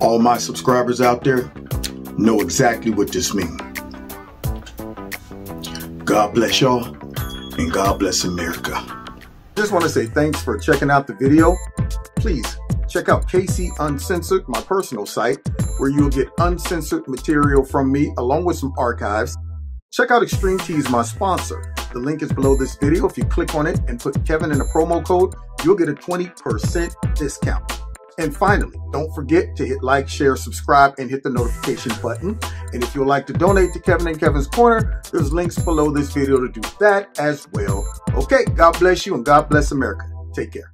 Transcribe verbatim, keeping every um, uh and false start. All my subscribers out there know exactly what this means. God bless y'all, and God bless America. Just want to say thanks for checking out the video. Please check out K C Uncensored, my personal site, where you'll get uncensored material from me along with some archives. Check out Extreme Tees, my sponsor. The link is below this video. If you click on it and put Kevin in a promo code, you'll get a twenty percent discount. And finally, don't forget to hit like, share, subscribe, and hit the notification button. And if you'd like to donate to Kevin and Kevin's Corner, there's links below this video to do that as well. Okay, God bless you and God bless America. Take care.